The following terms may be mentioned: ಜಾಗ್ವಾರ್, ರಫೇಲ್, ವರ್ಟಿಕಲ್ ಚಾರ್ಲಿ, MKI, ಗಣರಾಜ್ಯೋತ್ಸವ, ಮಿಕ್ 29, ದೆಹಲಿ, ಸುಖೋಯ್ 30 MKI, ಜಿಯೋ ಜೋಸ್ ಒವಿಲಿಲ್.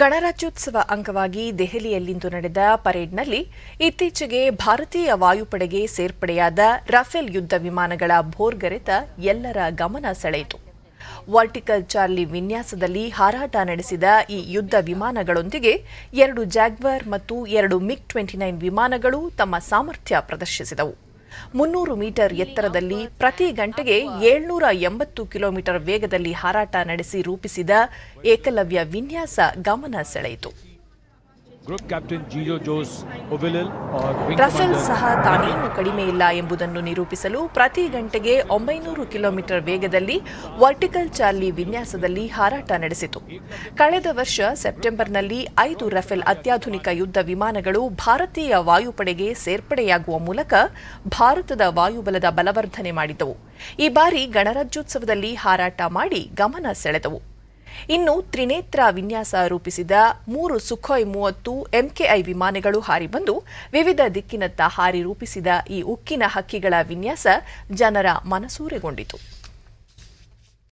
ಗಣರಾಜ್ಯೋತ್ಸವ ಅಂಗವಾಗಿ ದೆಹಲಿಯಲ್ಲಿಂದು ನಡೆದ ಪರೇಡ್ನಲ್ಲಿ ಇತ್ತೀಚೆಗೆ ಭಾರತೀಯ ವಾಯುಪಡೆಗೆ ಸೇರ್ಪಡೆಯಾದ ರಫೇಲ್ ಯುದ್ಧ ವಿಮಾನಗಳ ಭೋರ್ಗರೆತ ಎಲ್ಲರ ಗಮನ ಸೆಳೆಯಿತು. ವರ್ಟಿಕಲ್ ಚಾರ್ಲಿ ವಿನ್ಯಾಸದಲ್ಲಿ ಹಾರಾಟ ನಡೆಸಿದ ಈ ಯುದ್ಧ ವಿಮಾನಗಳೊಂದಿಗೆ 2 ಜಾಗ್ವಾರ್ ಮತ್ತು 2 ಮಿಕ್ 29 ವಿಮಾನಗಳು ತಮ್ಮ ಸಾಮರ್ಥ್ಯ ಪ್ರದರ್ಶಿಸಿದವು. 300 ಮೀಟರ್ ಎತ್ತರದಲ್ಲಿ ಪ್ರತಿ ಗಂಟೆಗೆ 780 ಕಿಲೋಮೀಟರ್ ವೇಗದಲ್ಲಿ ಹಾರಾಟ ನಡೆಸಿ ರೂಪಿಸಿದ ಏಕಲವ್ಯ ವಿನ್ಯಾಸ ಗಮನ ಸೆಳೆಯಿತು. Group captain ಜಿಯೋ ಜೋಸ್ ಒವಿಲಿಲ್ ರಫೇಲ್ ಸಹಾ ತಾನೇನು ಕಡಿಮೆ ಇಲ್ಲ ಎಂಬುದನ್ನು ನಿರೂಪಿಸಲು ಪ್ರತಿ ಗಂಟೆಗೆ 900 ಕಿಲೋಮೀಟರ್ ವೇಗದಲ್ಲಿ ವರ್ಟಿಕಲ್ ಚಾರ್ಲಿ ವಿನ್ಯಾಸದಲ್ಲಿ ಹಾರಾಟ ನಡೆಸಿತು. ಕಳೆದ ವರ್ಷ ಸೆಪ್ಟೆಂಬರ್ನಲ್ಲಿ 5 ರಫೇಲ್ ಅತ್ಯಾಧುನಿಕ ಯುದ್ಧ ವಿಮಾನಗಳು ಭಾರತೀಯ ವಾಯುಪಡೆಗೆ ಸೇರ್ಪಡೆಯಾಗುವ ಮೂಲಕ ಭಾರತದ ವಾಯುಬಲದ ಬಲವರ್ಧನೆ ಮಾಡಿದವು. ಈ ಬಾರಿ ಗಣರಾಜ್ಯೋತ್ಸವದಲ್ಲಿ ಹಾರಾಟ ಮಾಡಿ ಗಮನ ಸೆಳೆದವು. ಇನ್ನು ತ್ರಿನೇತ್ರ ವಿನ್ಯಾಸ ರೂಪಿಸಿದ 3 ಸುಖೋಯ್ 30 MKI ವಿಮಾನಗಳು ಹಾರಿ ಬಂದು ವಿವಿಧ ದಿಕ್ಕಿನತ್ತ ಹಾರಿ ರೂಪಿಸಿದ ಈ ಉಕ್ಕಿನ ಹಕ್ಕಿಗಳ ವಿನ್ಯಾಸ ಜನರ ಮನಸೂರೆಗೊಂಡಿತು.